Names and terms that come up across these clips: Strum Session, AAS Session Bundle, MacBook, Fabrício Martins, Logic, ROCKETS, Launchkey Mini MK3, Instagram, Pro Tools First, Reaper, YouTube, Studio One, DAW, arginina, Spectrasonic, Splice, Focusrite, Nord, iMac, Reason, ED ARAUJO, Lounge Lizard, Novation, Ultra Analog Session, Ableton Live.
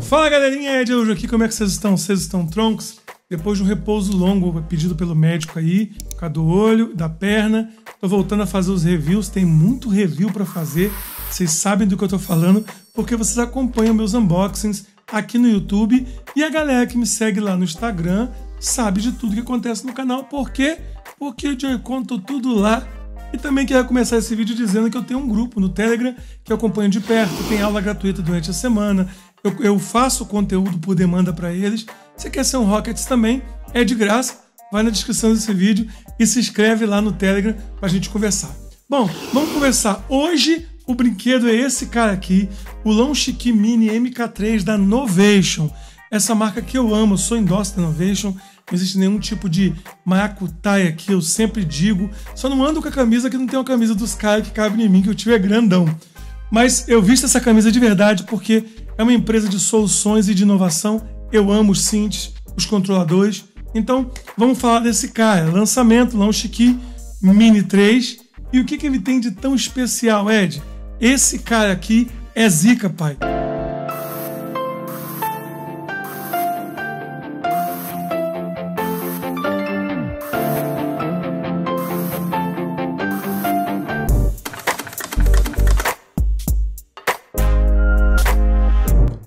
Fala galerinha, Ed hoje aqui, como é que vocês estão? Vocês estão troncos? Depois de um repouso longo pedido pelo médico aí, por causa do olho, da perna, tô voltando a fazer os reviews, tem muito review para fazer, vocês sabem do que eu tô falando, porque vocês acompanham meus unboxings aqui no YouTube e a galera que me segue lá no Instagram sabe de tudo que acontece no canal, por quê? Porque eu te conto tudo lá. E também quero começar esse vídeo dizendo que eu tenho um grupo no Telegram que eu acompanho de perto, tem aula gratuita durante a semana, eu faço conteúdo por demanda para eles. Você quer ser um Rockets também? É de graça, vai na descrição desse vídeo e se inscreve lá no Telegram pra gente conversar. Bom, vamos conversar. Hoje o brinquedo é esse cara aqui, o Launchkey Mini MK3 da Novation. Essa marca que eu amo, eu sou endosso da Novation, não existe nenhum tipo de maracutaia aqui, eu sempre digo. Só não ando com a camisa que não tem uma camisa dos caras que cabe em mim, que o tio é grandão. Mas eu visto essa camisa de verdade porque é uma empresa de soluções e de inovação. Eu amo os synths, os controladores. Então, vamos falar desse cara. Lançamento, Launchkey Mini 3. E o que ele tem de tão especial, Ed? Esse cara aqui é zica, pai.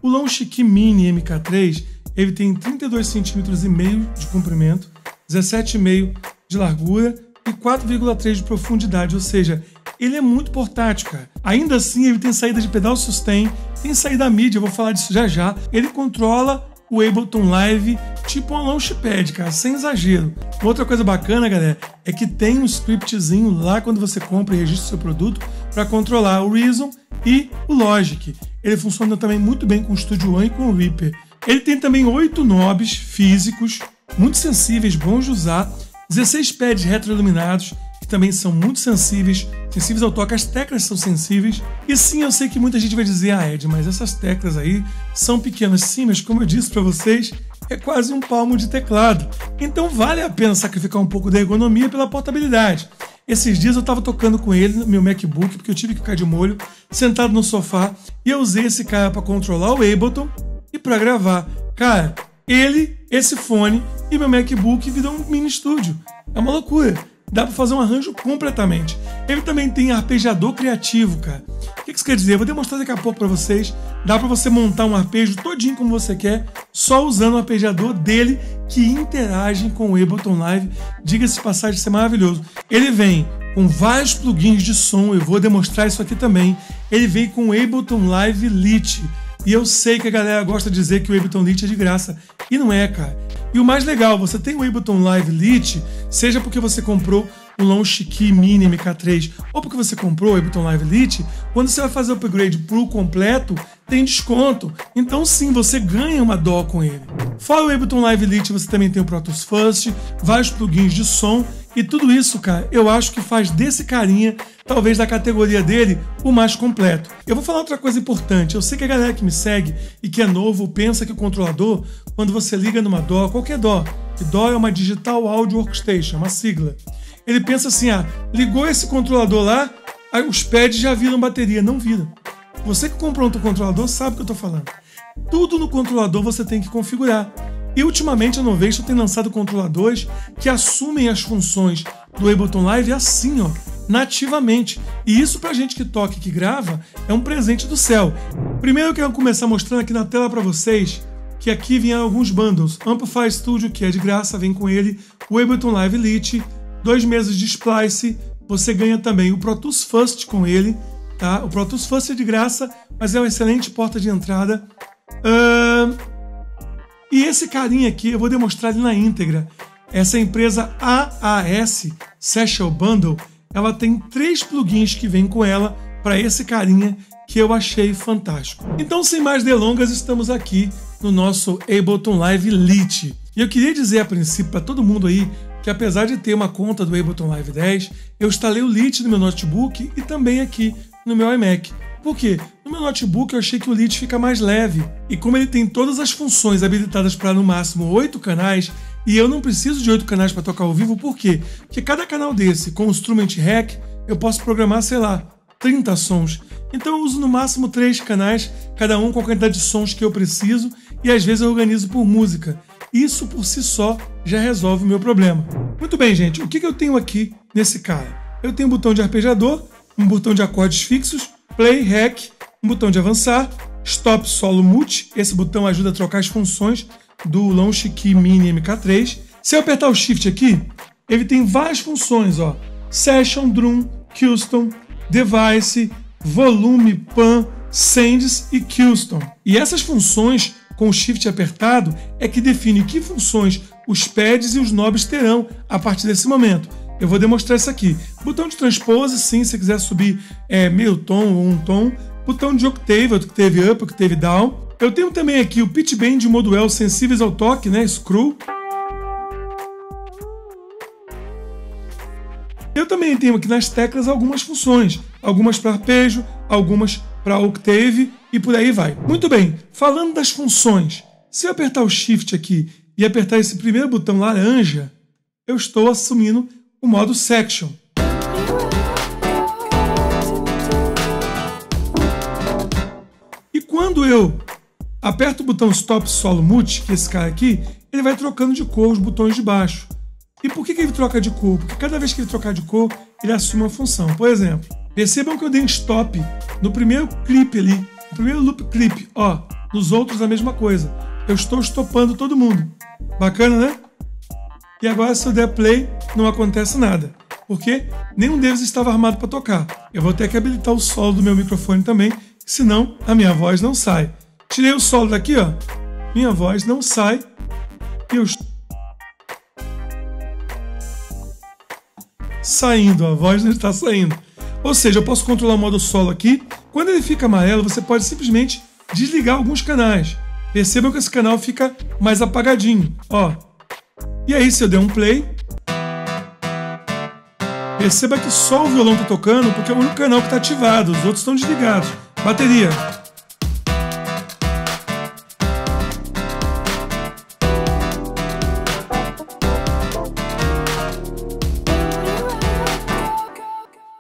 O Launchkey Mini MK3, ele tem 32,5 cm de comprimento, 17,5 de largura e 4,3 de profundidade, ou seja, ele é muito portátil, cara. Ainda assim, ele tem saída de pedal sustain, tem saída mídia, eu vou falar disso já já. Ele controla o Ableton Live tipo um Launchpad, cara, sem exagero. Outra coisa bacana, galera, é que tem um scriptzinho lá quando você compra e registra o seu produto para controlar o Reason e o Logic. Ele funciona também muito bem com o Studio One e com o Reaper. Ele tem também 8 knobs físicos, muito sensíveis, bons de usar, 16 pads retroiluminados, que também são muito sensíveis ao toque, as teclas são sensíveis. E sim, eu sei que muita gente vai dizer, ah Ed, mas essas teclas aí são pequenas. Sim, mas como eu disse para vocês, é quase um palmo de teclado. Então vale a pena sacrificar um pouco da ergonomia pela portabilidade. Esses dias eu estava tocando com ele no meu MacBook, porque eu tive que ficar de molho, sentado no sofá, e eu usei esse cara para controlar o Ableton e para gravar. Cara, ele, esse fone e meu MacBook viram um mini estúdio. É uma loucura. Dá para fazer um arranjo completamente. Ele também tem arpejador criativo, cara. O que isso quer dizer? Eu vou demonstrar daqui a pouco para vocês. Dá para você montar um arpejo todinho como você quer, só usando o arpejador dele, que interage com o Ableton Live. Diga-se de passagem, isso é maravilhoso. Ele vem com vários plugins de som, eu vou demonstrar isso aqui também. Ele vem com o Ableton Live Lite. E eu sei que a galera gosta de dizer que o Ableton Lite é de graça. E não é, cara. E o mais legal, você tem o Ableton Live Lite, seja porque você comprou o Launchkey Mini MK3 ou porque você comprou o Ableton Live Lite, quando você vai fazer o upgrade pro completo, tem desconto. Então sim, você ganha uma dó com ele. Fora o Ableton Live Lite, você também tem o Pro Tools First, vários plugins de som. E tudo isso, cara, eu acho que faz desse carinha, talvez da categoria dele, o mais completo. Eu vou falar outra coisa importante. Eu sei que a galera que me segue e que é novo pensa que o controlador, quando você liga numa DAW, qualquer DAW, que DAW é uma Digital Audio Workstation, uma sigla. Ele pensa assim, ah, ligou esse controlador lá, aí os pads já viram bateria. Não viram. Você que comprou outro controlador sabe o que eu tô falando. Tudo no controlador você tem que configurar. E ultimamente a Novation tem lançado controladores que assumem as funções do Ableton Live assim, ó, nativamente. E isso pra gente que toca e que grava é um presente do céu. Primeiro eu quero começar mostrando aqui na tela pra vocês que aqui vêm alguns bundles. Amplify Studio, que é de graça, vem com ele. O Ableton Live Lite, 2 meses de Splice. Você ganha também o Pro Tools First com ele, tá? O Pro Tools First é de graça, mas é uma excelente porta de entrada. E esse carinha aqui, eu vou demonstrar ele na íntegra. Essa empresa AAS Session Bundle, ela tem 3 plugins que vem com ela para esse carinha que eu achei fantástico. Então, sem mais delongas, estamos aqui no nosso Ableton Live Lite. E eu queria dizer a princípio para todo mundo aí que apesar de ter uma conta do Ableton Live 10, eu instalei o Lite no meu notebook e também aqui no meu iMac. Por quê? No meu notebook eu achei que o Lite fica mais leve. E como ele tem todas as funções habilitadas para no máximo 8 canais, e eu não preciso de 8 canais para tocar ao vivo, por quê? Porque cada canal desse, com o Instrument Rack, eu posso programar, sei lá, 30 sons. Então eu uso no máximo 3 canais, cada um com a quantidade de sons que eu preciso, e às vezes eu organizo por música. Isso por si só já resolve o meu problema. Muito bem, gente, o que eu tenho aqui nesse cara? Eu tenho um botão de arpejador, um botão de acordes fixos, play, hack, um botão de avançar, stop, solo, mute. Esse botão ajuda a trocar as funções do Launchkey Mini MK3. Se eu apertar o shift aqui, ele tem várias funções, ó. Session, drum, custom, device, volume, pan, sends e custom. E essas funções com o shift apertado é que define que funções os pads e os knobs terão a partir desse momento. Eu vou demonstrar isso aqui. Botão de transpose, sim, se quiser subir meio tom ou um tom. Botão de octave up, octave down. Eu tenho também aqui o pitch bend e o moduel sensíveis ao toque, né, screw. Eu também tenho aqui nas teclas algumas funções, algumas para arpejo, algumas para octave e por aí vai. Muito bem, falando das funções, se eu apertar o shift aqui e apertar esse primeiro botão laranja, eu estou assumindo o modo section. E quando eu aperto o botão stop, solo, mute, que é esse cara aqui, ele vai trocando de cor os botões de baixo. E por que ele troca de cor? Porque cada vez que ele trocar de cor, ele assume uma função. Por exemplo, percebam que eu dei um stop no primeiro clipe ali, no primeiro loop clipe, ó. Nos outros a mesma coisa. Eu estou stopando todo mundo. Bacana, né? E agora se eu der play, não acontece nada. Porque nenhum deles estava armado para tocar. Eu vou ter que habilitar o solo do meu microfone também, senão a minha voz não sai. Tirei o solo daqui, ó. Minha voz não sai. E eu estou saindo, a voz não está saindo. Ou seja, eu posso controlar o modo solo aqui. Quando ele fica amarelo, você pode simplesmente desligar alguns canais. Percebam que esse canal fica mais apagadinho, ó. E aí, se eu der um play, perceba que só o violão está tocando, porque é o único canal que está ativado, os outros estão desligados. Bateria.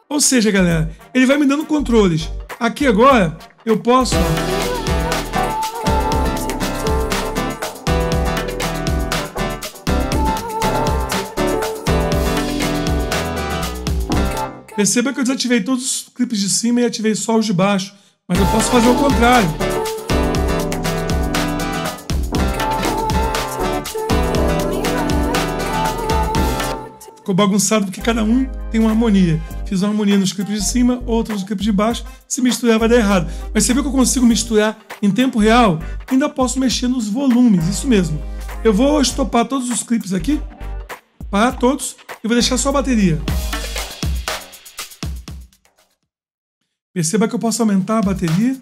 Ou seja, galera, ele vai me dando controles. Aqui agora, eu posso... Perceba que eu desativei todos os clipes de cima e ativei só os de baixo. Mas eu posso fazer o contrário. Ficou bagunçado porque cada um tem uma harmonia. Fiz uma harmonia nos clipes de cima, outra nos clipes de baixo. Se misturar vai dar errado. Mas você viu que eu consigo misturar em tempo real? Ainda posso mexer nos volumes, isso mesmo. Eu vou estopar todos os clipes aqui. Parar todos e vou deixar só a bateria. Perceba que eu posso aumentar a bateria.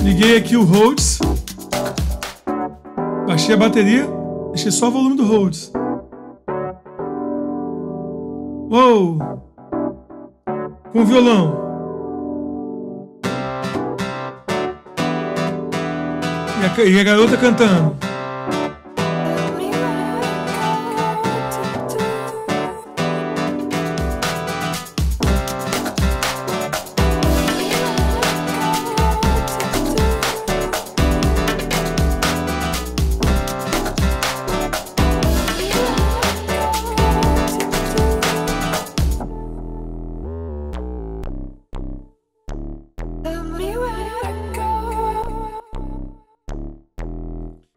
Liguei aqui o Rhodes. Baixei a bateria. Deixei só o volume do Rhodes. Uou! Com o violão. E a garota cantando.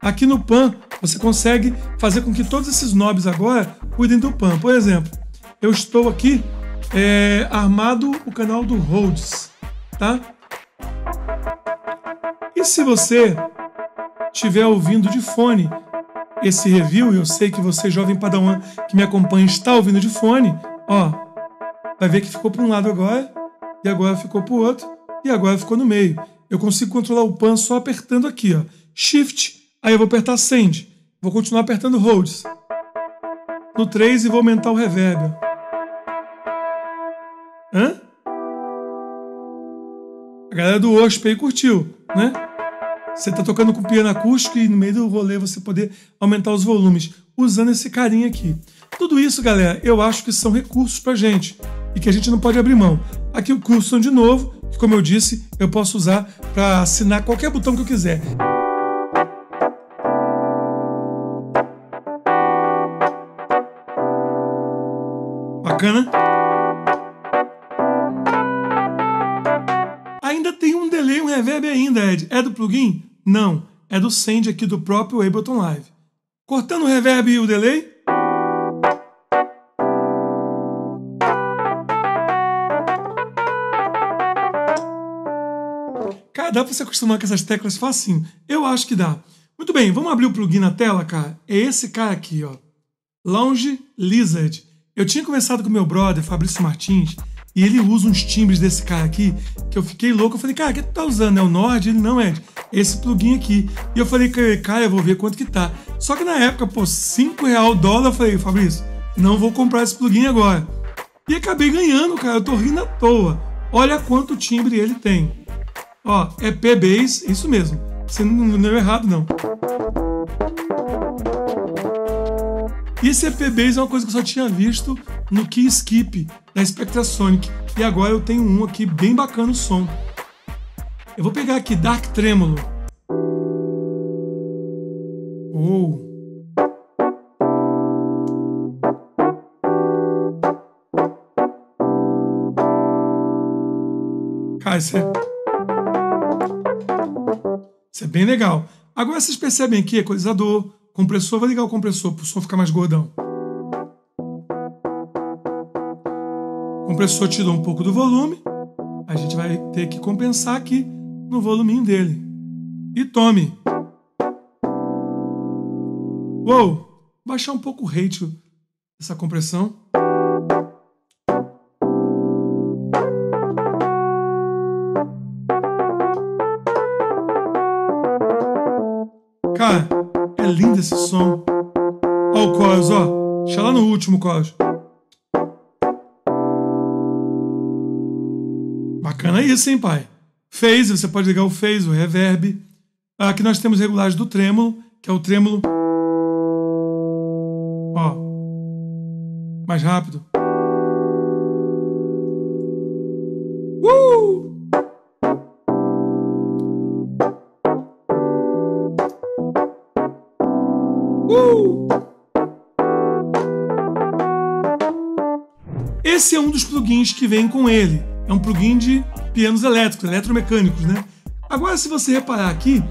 Aqui no pan, você consegue fazer com que todos esses knobs agora cuidem do pan. Por exemplo, eu estou aqui armado o canal do Rhodes, tá? E se você estiver ouvindo de fone esse review, eu sei que você, jovem padawan que me acompanha, está ouvindo de fone, ó, vai ver que ficou para um lado agora, e agora ficou para o outro, e agora ficou no meio. Eu consigo controlar o pan só apertando aqui, ó, Shift. Aí eu vou apertar Send, vou continuar apertando Holds, no 3 e vou aumentar o reverb. Hã? A galera do Worship aí curtiu, né? Você tá tocando com piano acústico e no meio do rolê você poder aumentar os volumes usando esse carinha aqui. Tudo isso, galera, eu acho que são recursos pra gente e que a gente não pode abrir mão. Aqui o custom de novo, que como eu disse, eu posso usar para assinar qualquer botão que eu quiser. Bacana? Ainda tem um delay, um reverb ainda, Ed. É do plugin? Não. É do Send aqui do próprio Ableton Live. Cortando o reverb e o delay. Cara, dá pra se acostumar com essas teclas facinho. Eu acho que dá. Muito bem, vamos abrir o plugin na tela, cara. É esse cara aqui, ó. Lounge Lizard. Eu tinha conversado com meu brother, Fabrício Martins, e ele usa uns timbres desse cara aqui, que eu fiquei louco. Eu falei, cara, o que tu tá usando? É o Nord? Ele, não, Ed, é esse plugin aqui. E eu falei, cara, eu vou ver quanto que tá. Só que na época, pô, R$5 o dólar, eu falei, Fabrício, não vou comprar esse plugin agora. E acabei ganhando, cara, eu tô rindo à toa. Olha quanto timbre ele tem. Ó, é P-Bass, isso mesmo. Você não deu errado, não. E esse EP-Bass é uma coisa que eu só tinha visto no Key Skip da Spectrasonic. E agora eu tenho um aqui bem bacana o som. Eu vou pegar aqui Dark Tremolo. Oh. Cara, isso é bem legal. Agora vocês percebem aqui, equalizador, compressor, vou ligar o compressor para o som ficar mais gordão. O compressor tirou um pouco do volume. A gente vai ter que compensar aqui no voluminho dele. E tome! Uou! Baixar um pouco o ratio dessa compressão. Cara, é lindo esse som. Ó o chorus, ó. Deixa lá no último chorus. Bacana isso, hein, pai? Phase, você pode ligar o phase, o reverb. Aqui nós temos regulagens do trêmulo, que é o trêmulo. Ó. Mais rápido. Esse é um dos plugins que vem com ele. É um plugin de pianos elétricos, eletromecânicos, né? Agora, se você reparar aqui,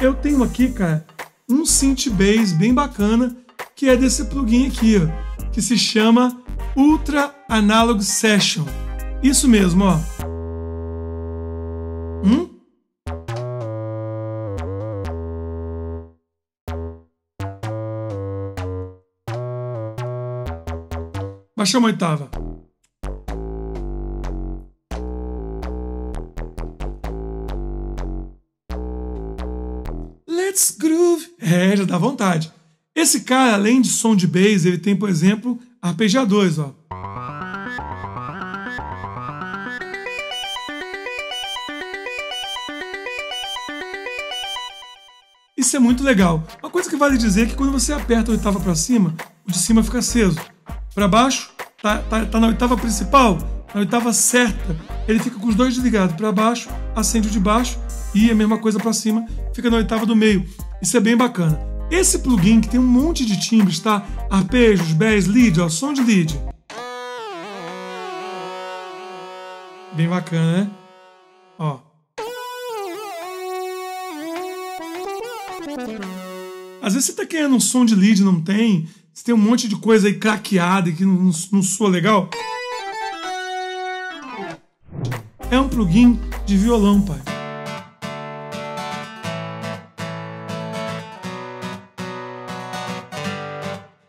eu tenho aqui, cara, um synth bass bem bacana, que é desse plugin aqui, ó, que se chama Ultra Analog Session. Isso mesmo, ó. Baixou uma oitava. Let's groove! É, já dá vontade. Esse cara, além de som de bass, ele tem, por exemplo, arpejadores, ó. Isso é muito legal. Uma coisa que vale dizer é que quando você aperta a oitava pra cima, o de cima fica aceso. Pra baixo, tá na oitava principal, na oitava certa. Ele fica com os dois desligados pra baixo, acende o de baixo e a mesma coisa pra cima, fica na oitava do meio. Isso é bem bacana. Esse plugin que tem um monte de timbres, tá? Arpejos, bass, lead, ó, som de lead. Bem bacana, né? Ó. Às vezes você tá querendo um som de lead, não tem... Você tem um monte de coisa aí craqueada que não soa legal. É um plugin de violão, pai.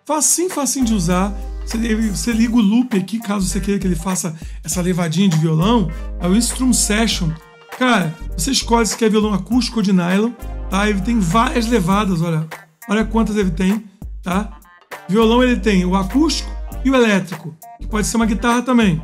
Facinho, facinho de usar. Você liga o loop aqui, caso você queira que ele faça essa levadinha de violão. É o Strum Session. Cara, você escolhe se quer violão acústico ou de nylon, tá? Ele tem várias levadas, olha. Olha quantas ele tem, tá? Violão ele tem o acústico e o elétrico, que pode ser uma guitarra também.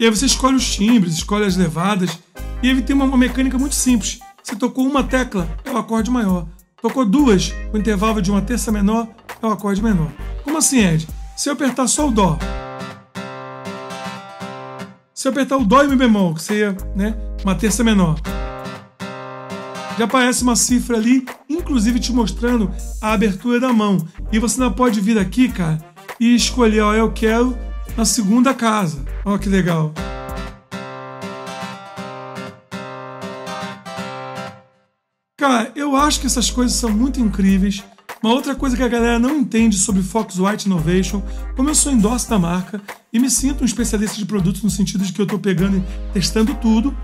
E aí você escolhe os timbres, escolhe as levadas, e ele tem uma mecânica muito simples. Você tocou uma tecla, é o acorde maior. Tocou duas, com intervalo de uma terça menor, é o acorde menor. Como assim, Ed? Se eu apertar só o Dó, se eu apertar o Dó e Mi bemol, que seria, né, uma terça menor, já aparece uma cifra ali, inclusive te mostrando a abertura da mão. E você ainda pode vir aqui, cara, e escolher, ó, eu quero na segunda casa. Ó, que legal. Cara, eu acho que essas coisas são muito incríveis. Uma outra coisa que a galera não entende sobre Focusrite Novation, como eu sou endorse da marca e me sinto um especialista de produtos no sentido de que eu tô pegando e testando tudo,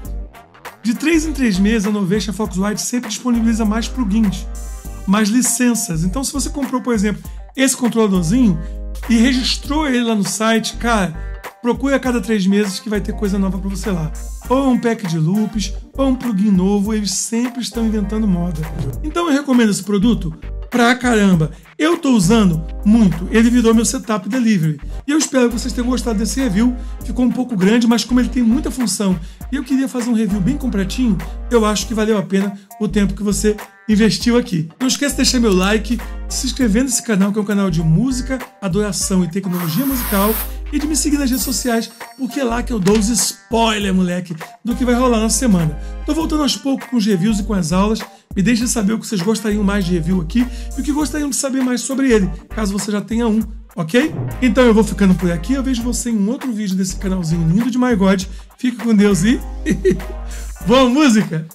de 3 em 3 meses, a Novation Focusrite sempre disponibiliza mais plugins, mais licenças. Então, se você comprou, por exemplo, esse controladorzinho e registrou ele lá no site, cara, procure a cada 3 meses que vai ter coisa nova para você lá. Ou um pack de loops, ou um plugin novo, eles sempre estão inventando moda. Então, eu recomendo esse produto pra caramba. Eu tô usando muito, ele virou meu setup delivery. E eu espero que vocês tenham gostado desse review. Ficou um pouco grande, mas como ele tem muita função e eu queria fazer um review bem completinho, eu acho que valeu a pena o tempo que você investiu aqui. Não esqueça de deixar meu like, de se inscrever nesse canal, que é um canal de música, adoração e tecnologia musical, e de me seguir nas redes sociais, porque é lá que eu dou os spoilers, moleque, do que vai rolar na semana. Tô voltando aos poucos com os reviews e com as aulas. Me deixem saber o que vocês gostariam mais de review aqui e o que gostariam de saber mais sobre ele, caso você já tenha um, ok? Então eu vou ficando por aqui, eu vejo você em um outro vídeo desse canalzinho lindo de My God. Fique com Deus e... boa música!